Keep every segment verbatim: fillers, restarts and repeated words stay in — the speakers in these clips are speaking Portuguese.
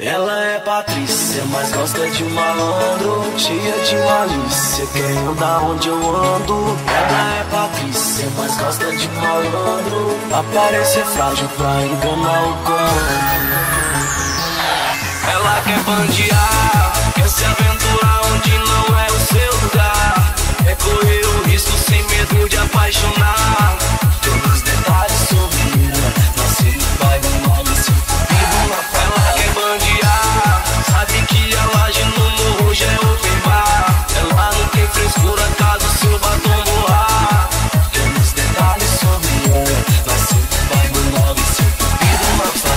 Ela é Patrícia, mas gosta de um malandro, cheia de malícia, quer andar onde eu ando. Ela é Patrícia, mas gosta de um malandro, aparece frágil pra enganar o corpo. Ela quer bandear, quer se aventurar onde não é o seu lugar, é correr o risco sem medo de apaixonar. Todos os detalhes sobre ela, nascer no pai do nome se comigo. Ela quer bandear, sabe que a laje no morro já é open bar. Ela não tem frescura caso seu batom borrar. Todos os detalhes sobre ela, nascer no pai do nome se comigo. Mas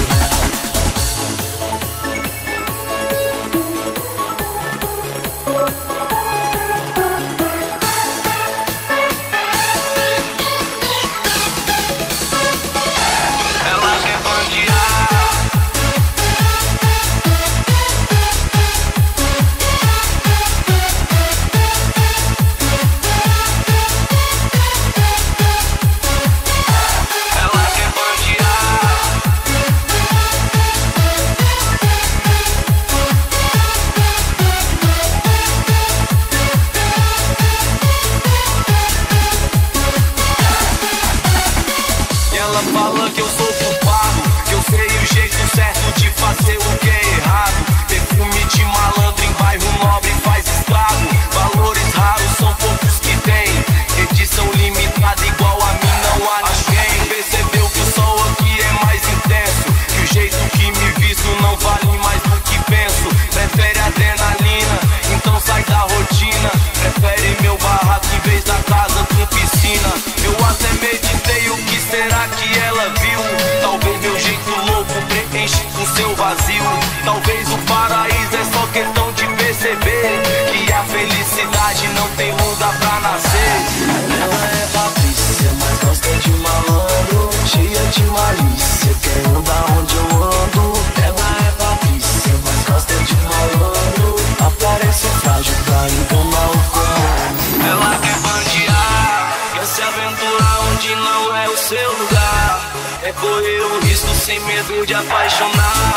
correr o risco sem medo de apaixonar.